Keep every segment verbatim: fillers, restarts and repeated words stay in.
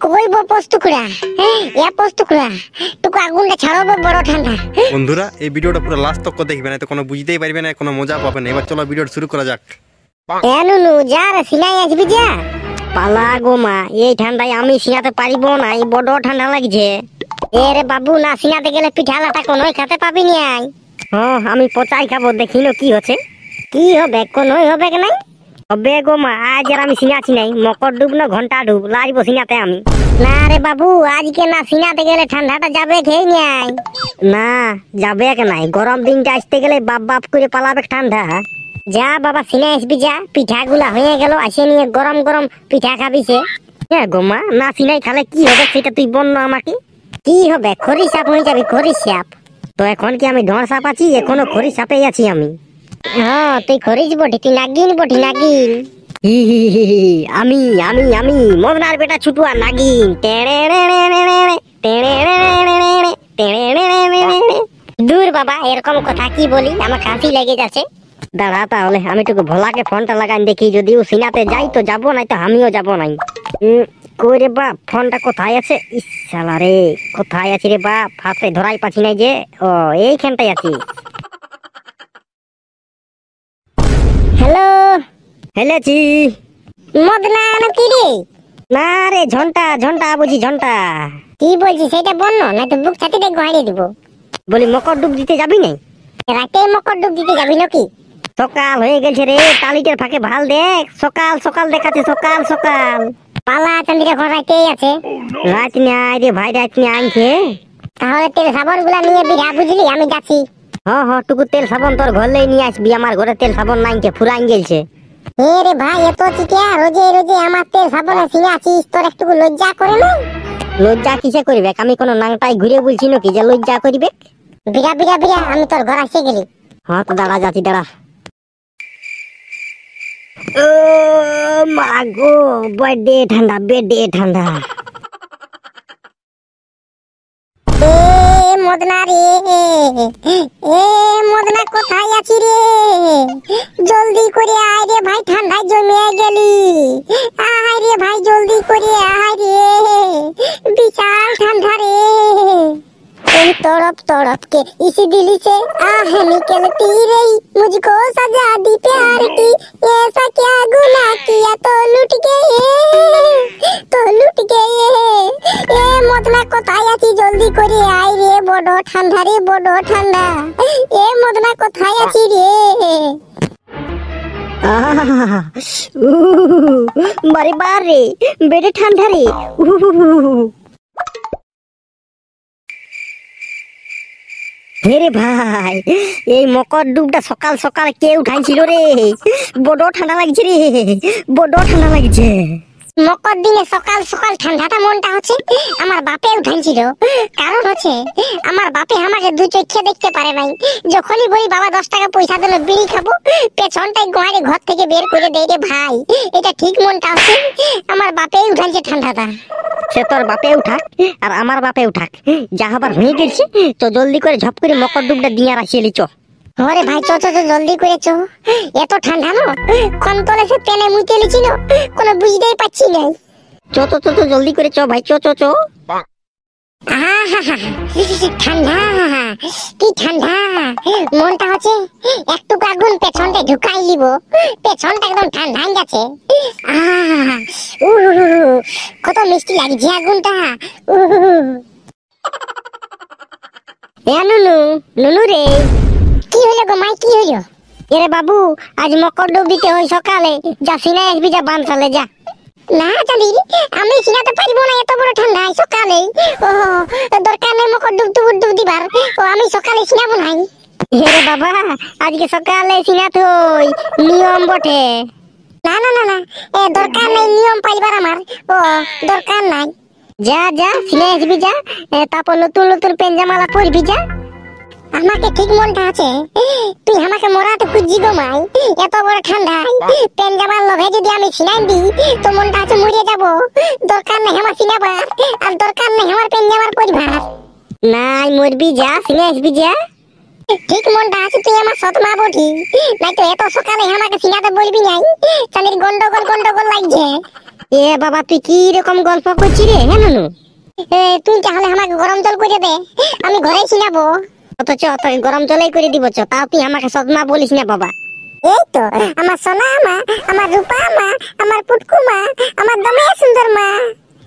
বন্ধুরা এই ভিডিওটা পুরো লাস্ট তক দেখবে না, তো কোনো বুঝতেই পারবে না, কোনো মজা পাবে না। এবার চলো ভিডিওটা শুরু করা যাক। পালা গোমা, এই ঠান্ডায় আমি সিঙাতে পারিব না, এই বড় ঠান্ডা লাগছে। এরে বাবু, না সিঙাতে গেলে পিঠা লাটা কোনোই খেতে পাবি না। হ্যাঁ, আমি পচাই খাবো, দেখিল কি হচ্ছে। কি হবে, কোনোই হবে কি নাই হবে গোমা। আজ আর আমি সিঙাছি নাই, মকর ডুব না ঘন্টা ডুব লাগবো সিঙাতে আমি। না রে বাবু, আজকে না সিঙাতে গেলে ঠান্ডাটা যাবে খেয়ে নাই। না যাবে কে নাই, গরম দিনটা আসতে গেলে বাপ বাপ করে পালাবে ঠান্ডা। যা বাবা সিনে আসবি, যা পিঠা গুলা হয়ে গেল, আসে নিয়ে গরম গরম পিঠা খাবি। সে হ্যাঁ গোমা, না সিনাই খালে কি হবে সেটা তুই বন্য আমাকে। কি হবে, খড়ি সাপ হয়ে যাবি, খড়ি সাপ। তো এখন কি আমি ধর সাপ আছি? এখনো খড়ি সাপে আছি আমি। হ্যাঁ তুই খড়িস বটি, তুই নাগিন বটি, নাগিন। হি হি হি হি, আমি আমি আমি মদনার বেটা ছুটুয়া নাগিন। টেড়ে দূর বাবা, এরকম কথা কি বলি, আমার কাশি লেগে যাচ্ছে। দাঁড়া তাহলে আমি তোকে ভোলাকে ফোনটা লাগাই দেখি, যদি ও সিনাতে যাই তো যাবো, নাই তো আমিও যাবো নাই। কই রে বাপ, ফোনটা কোথায় আছে? ইসালা রে, কোথায় আছি রে বাপ, হাতে ধরাই পাচ্ছি নাই যে। ও এইখানটাই আছি। হ্যালো হেলেছি মদনা না কি রে? না রে ঝন্টা, ঝন্টা বুঝি ঝন্টা। কি বলছিস সেটা বল না, নাই তো বুক ছাতিতে গড়িয়ে দিব। বলি মকর ডুব দিতে যাবি নাই? রাতে মকর ডুব দিতে যাবি নাকি? সকাল হয়ে গেছে রে, টালিটার ফাঁকে ভাল দেখ, সকাল সকাল দেখাচ্ছে, সকাল সকাল। পালা চান্দিরা ঘর রাতেই আছে। রাত নাই রে ভাই, রাত নাই আনছে। তাহলে তেল সাবন গুলা নিয়ে বিড়া, বুঝলি আমি যাচ্ছি। হ্যাঁ হ্যাঁ টুকু তেল সাবন তোর ঘরেই নিয়ে আসবি, আমার ঘরে তেল সাবন নাই কে, ফুরাইন গেলছে। এ রে ভাই, এত চিটিয়া রোজে রোজে আমার তেল সাবনে ছিঁড়ে আছিস, তোর একটু লজ্জা করে না? লজ্জা কিসে করবে, আমি কোনো নাংটাই ঘুরে বলছি নাকি যে লজ্জা করবে? বিড়া বিড়া বিড়া, আমি তোর ঘর আসে গেলি। হ্যাঁ তো দাঁড়া যাচ্ছি, দাঁড়া। ও মা গো, বড্ডে ঠান্ডা, বড্ডে ঠান্ডা। এ মদনা রে, এ মদনা কোথায় আছিস রে? জলদি করে আয় রে ভাই, ঠান্ডায় জমে গেলি। আয় রে ভাই জলদি করে আয় রে, বিশাল ঠান্ডা রে। তড়প তড়প কে ইসি দিলি সে আহ নিকলতি রই, মুঝকো সাজা দি প্যার কি, ऐसा क्या गुनाह किया तो लूट गए, तो लूट गए। ए মদনা কোথায় আছিস, জলদি করে আয় রে, বড় ঠান্ডা রে, বড় ঠান্ডা। এ মদনা কোথায় আছিস রে? মারে বারে বেড়ে ঠান্ডা রে। হেরে ভাই, এই মকর ডুবটা সকাল সকাল কে উঠাইছিল রে? বড় ঠান্ডা লাগছে রে, বড় ঠান্ডা লাগছে। মকর দিনে সকাল সকাল ঠান্ডাটা মনটা হচ্ছে আমার বাপে উঠাইছিল। কারণ হচ্ছে আমার বাপে আমাকে দু চোখে দেখতে পারে নাই। যখনই বলি বাবা দশ টাকা পয়সা দিল বিড়ি খাবো, পেছনটাই গোয়ারে ঘর থেকে বের করে দেয় রে ভাই। এটা ঠিক মনটা হচ্ছে আমার বাপে উঠাইছে ঠান্ডাটা। সে তোর বাপে উঠাক আর আমার বাপে উঠাক, যা হবার হয়ে গেছে। তো জলদি করে ঝপ করে মকর ডুবটা দিয়ে রাখিয়ে লিচ। হরে ভাই চো চো, জলদি করে চো, এত ঠান্ডা না। কোন তলে সে পেনে মুইতে লিছিল, কোন বুঝতেই পাচ্ছি নাই। চো চো চো, জলদি করে চো ভাই, চো চো চো। ঠান্ডা কি ঠান্ডা, মনটা হচ্ছে একটু আগুন পেছনটা ঢুকাই দিব, পেছনটা একদম ঠান্ডা হয়ে গেছে। কত মিষ্টি লাগছে আগুনটা। নুনু নুনু রে, কি হইলো গো মাই, কি হইলো? এরে বাবু, আজ মকর ডুব দিতে হয় সকালে, যা সিনাই আসবি, যা বান চালে যা। না চাঁদি, আমি সিনাতে পারিব না, এত বড় ঠান্ডা সকালে। ও দরকার নেই মকর ডুব ডুব ডুব দিবার, ও আমি সকালে সিনাবো নাই। এরে বাবা, আজকে সকালে সিনাতে হই, নিয়ম বটে। না না না না, এ দরকার নেই নিয়ম পাইবার আমার, ও দরকার নাই। যা যা সিনাই আসবি, যা তারপর নতুন নতুন পেঞ্জামালা পরবি, যা। আমাকে ঠিক মনটা আছে, তুই আমাকে মরাতে খুঁজছি গো মাই, এত বড় ঠান্ডা। পেঞ্জামার লোভে যদি আমি সিনাই দিই তো মনটা আছে মরিয়ে যাবো। দরকার নেই আমার সিনাবার, আর দরকার নেই আমার পেঞ্জামার পরিবার। নাই মরবি, যা সিনে আসবি, যা। ঠিক মনটা আছে, তুই আমার সৎ মা বটি, নাই তো এত সকালে আমাকে সিনাতে বলবি নাই। চালির গন্ডগোল গন্ডগোল লাগছে। এ বাবা, তুই কি রকম গল্প করছিস রে? হ্যাঁ নানু, তুই তাহলে আমাকে গরম জল করে দে, আমি ঘরে ছিলাবো। অথচ তুই গরম জলই করে দিব, তাও তুই আমাকে সদমা বলিস না বাবা। এই তো আমার সোনা মা, আমার রূপা মা, আমার পুটকু মা, আমার দমে সুন্দর মা,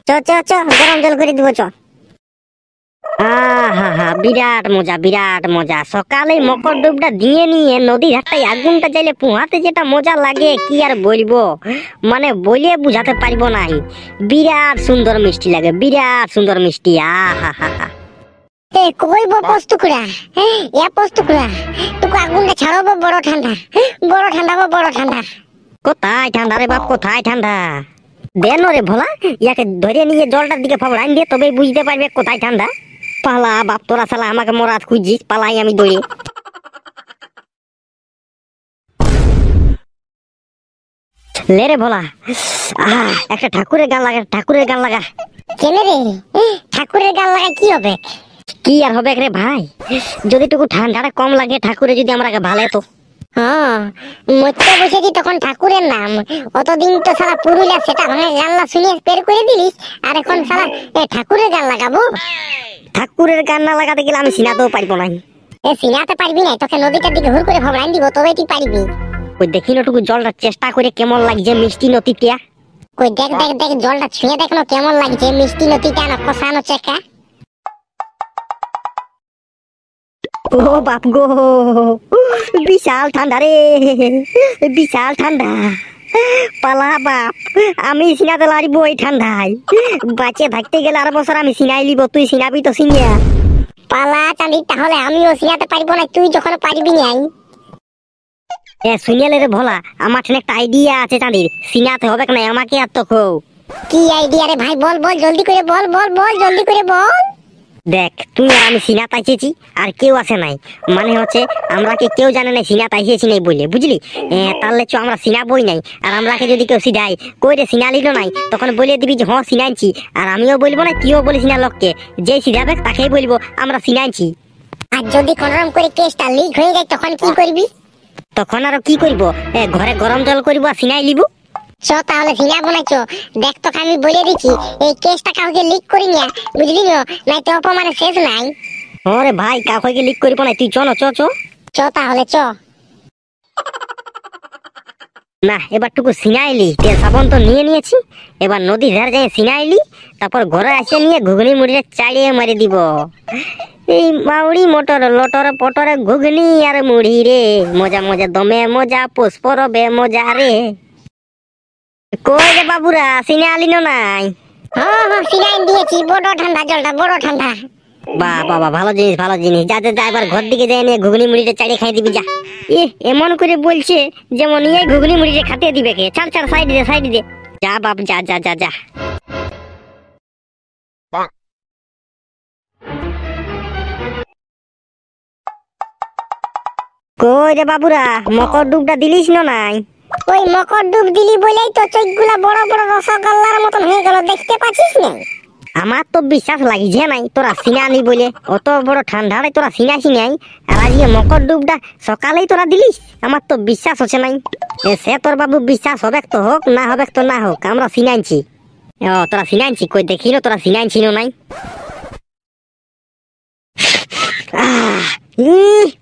চ চ চ গরম জল করে দিব চ। বিরাট মজা, বিরাট মজা। সকালে মকর ডুবটা দিয়ে নিয়ে নদীর হাটটায় আগুনটা চাইলে পোহাতে যেটা মজা লাগে কি আর বলবো, মানে বলে বুঝাতে পারবো নাই। বিরাট সুন্দর মিষ্টি লাগে, বিরাট সুন্দর মিষ্টি। আহা হা হা, কইব পোস্তুকুড়া, এ পোস্তুকুড়া তোকে আগুনটা ছাড়বো, বড় ঠান্ডা, বড় ঠান্ডা, বড় ঠান্ডা। কোথায় ঠান্ডা রে বাপ, কোথায় ঠান্ডা? দেন রে ভোলা, ইয়াকে ধরে নিয়ে জলটার দিকে ফাবড়ান দিয়ে তবেই বুঝতে পারবে কোথায় ঠান্ডা। পালা বাপ তোরা, শালা আমাকে মরাত খুঁজছিস, পালাই আমি দৌড়ে। লে রে ভোলা, আহ একটা ঠাকুরের গান লাগা, ঠাকুরের গান লাগা। কেন রে ঠাকুরের গান লাগা, কি হবে? কি আর হবে রে ভাই, যদি টুকু ঠান্ডাটা কম লাগে ঠাকুরে যদি আমরা ভালো তো। হ্যাঁ মরতে বসেছি তখন ঠাকুরের নাম, অতদিন তো সারা পুরুলিয়া সেটা ভাঙা গাল্লা শুনিয়ে বের করে দিলিস, আর এখন সারা এ ঠাকুরের গান লাগাবো। ঠাকুরের গান না লাগাতে গেলে আমি সিনাতেও পারবো না। এ সিনাতে পারবি না, তোকে নদীটার দিকে হুর করে ভাবলাম দিব, তবে তুই পারবি। ওই দেখি নটুকু জলটা চেষ্টা করে কেমন লাগছে মিষ্টি নদীটা। ওই দেখ দেখ দেখ, জলটা ছুঁয়ে দেখলো কেমন লাগছে মিষ্টি নদীটা, না কষানো চেকা। ও বাপ গো, বিশাল ঠান্ডা রে, বিশাল ঠান্ডা। পালা বাপ, আমি সিনাতে লাড়িব এই ঠান্ডায়। বাঁচে থাকতে গেলে আর বছর আমি সিনাই লিব, তুই সিনাবি তো সিনিয়া। পালা চাঁদি, তাহলে আমিও সিনাতে পারবো না তুই যখন পারবি নাই। এ শুনিয়ালে রে ভোলা, আমার ঠানে একটা আইডিয়া আছে চাঁদির, সিনাতে হবে না আমাকে আর তো খো। কি আইডিয়া রে ভাই, বল বল জলদি করে, বল বল বল জলদি করে বল। দেখ তুই আর আমি সিনা তাইছি আর কেউ আসে নাই, মানে হচ্ছে আমরা কে কেউ জানে নাই সিনা তাইছি নাই বলে, বুঝলি? তাহলে চ আমরা সিনা বই নাই, আর আমরাকে যদি কেউ সিধাই কই রে সিনা লিল নাই, তখন বলে দিবি যে হ্যাঁ সিনাইছি, আর আমিও বলবো না তুইও বলিস না লোককে, যে সিধাবে তাকেই বলবো আমরা সিনাইছি। আর যদি কোনোরকম করে কেসটা লিক হয়ে যায় তখন কি করবি? তখন আরো কি করব, ঘরে গরম জল করব আর সিনাই লিব। চ তাহলে সিনা বানাইছ, দেখ তোকে আমি বলে দিচ্ছি এই কেসটা কাউকে লিক করি না, বুঝলি? নাই তো অপমানে শেষ নাই। ওরে ভাই, কাউকে লিক করবো না, তুই চ না, চ চ চ তাহলে চ না। এবার টুকু সিনাইলি, তেল সাবন তো নিয়ে নিয়েছি, এবার নদী ধার যাই সিনাইলি, তারপর ঘরে আসে নিয়ে ঘুগনি মুড়িটা চালিয়ে মারি দিব। এই মাউড়ি মোটর লটর পটরে ঘুগনি আর মুড়ি রে, মজা মজা দমে মজা, পুষ্পরবে মজা রে। কই রে বাবুরা, সিনা আলিনো নাই? হ্যাঁ হ্যাঁ সিনা দিয়েছি, বড় ঠান্ডা জলটা, বড় ঠান্ডা। বাহ বাবা, ভালো জিনিস, ভালো জিনিস। যা যা এবার ঘর দিকে যাই নিয়ে ঘুগনি মুড়িটা চাড়িয়ে খাই দিবি, যা। এ এমন করে বলছে যেমন এই ঘুগনি মুড়িটা খাতে দিবে কে, ছাড় ছাড়, সাইড দে সাইড দে, যা বাপ যা যা যা যা। কই রে বাবুরা, মকর ডুবটা দিলিস না নাই? ওই মকর ডুব দিলি বলেই তো চোখগুলা বড় বড় রসগোল্লার মতন হয়ে গেল, দেখতে পাচ্ছিস না? আমার তো বিশ্বাস লাগছে নাই তোরা সিনালি বলে, অত বড় ঠান্ডায় তোরা সিনাসি নাই, আর আজকে মকর ডুবটা সকালেই তোরা দিলিস, আমার তো বিশ্বাস হচ্ছে নাই। সে তোর বাবু বিশ্বাস হবে তো হোক, না হবে তো না হোক, আমরা সিনাইছি। ও তোরা সিনাইছি, কই দেখি না তোরা সিনাইছি নাই?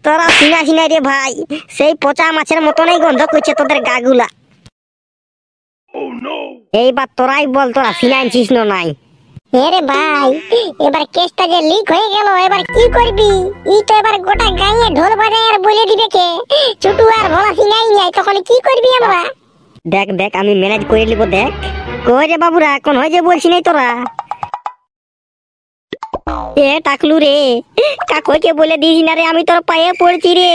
তোরা সিনা সিনাই রে ভাই, সেই পচা মাছের মতনই গন্ধ করছে তোদের গাগুলা। এইবার তোরাই বল, তোরা সিনাইছিস না নাই? আরে ভাই, এবার কেসটা যে লিক হয়ে গেল, এবার কি করবি? ই তো এবার গোটা গায়ে ঢোল বাজায় আর বলে দিবে কে চুটু আর ভোলা সিনাই নাই, তখন কি করবি আমরা? দেখ দেখ, আমি ম্যানেজ করে নিব, দেখ। কই রে বাবুরা, কোন হয় যে বলছি নাই তোরা? এ টাকলু রে, কাকইকে বলে দিস না রে, আমি তোর পায়ে পড়ছি রে,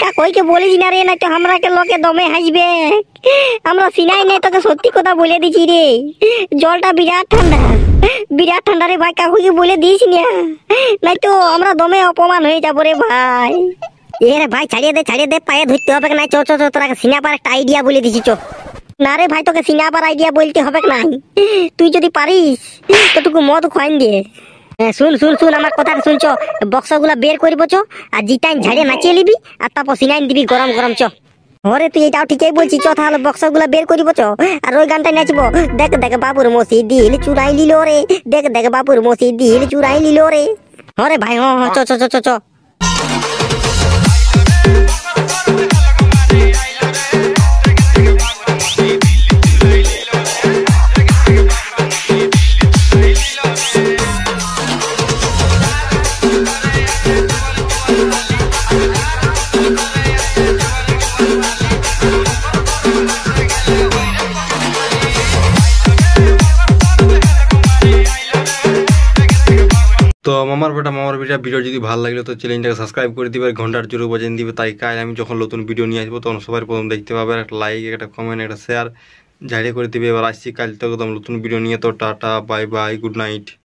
কাকইকে বলিস না রে, না তো আমরাকে লোকে দমে হাসবে। আমরা সিনাই নাই, তোকে সত্যি কথা বলে দিছি রে, জলটা বিরাট ঠান্ডা, বিরাট ঠান্ডা রে ভাই, কাকইকে বলে দিস না, না তো আমরা দমে অপমান হয়ে যাবো রে ভাই। এ রে ভাই ছাড়িয়ে দে, ছাড়িয়ে দে, পায়ে ধরতে হবে না। চ চ চ, তোরা সিনা পার একটা আইডিয়া বলে দিছি, চ। না রে ভাই, তোকে সিনা পার আইডিয়া বলতে হবে না, তুই যদি পারিস তোটুকু মদ খোয়াইন দে। শুন শুন শুন, আমার কথাটা শুনছ, বক্সগুলা বের করবো চ, আর জিটাইন ঝাড়ে নাচিয়ে নিবি, আর তারপর সিনাইন দিবি গরম গরম, চ। হরে তুই এটাও ঠিকই বলছিস, চল তাহলে বক্সগুলো বের করিব চ আর ওই গানটাই নাচবো। দেখ দেখ বাবুর মসি দিল চুরাই নিল রে, দেখ দেখ বাবুর মসি দিল চুরাই নিল রে। হরে ভাই হ হ চ চ চ চ। তো মামার বেটা মামার বেটা ভিডিও যদি ভালো লাগলো তো চ্যানেলটাকে সাবস্ক্রাইব করে দিবে, ঘন্টার জোরে বাজিয়ে দিবে, তাই কাল আমি যখন নতুন ভিডিও নিয়ে আসবো তখন সবার প্রথম দেখতে পাবে। একটা লাইক, একটা কমেন্ট, একটা শেয়ার ঝাড়িয়ে করে দিবে। এবার আসছি কাল তো একদম নতুন ভিডিও নিয়ে। তো tata, bye bye, good night.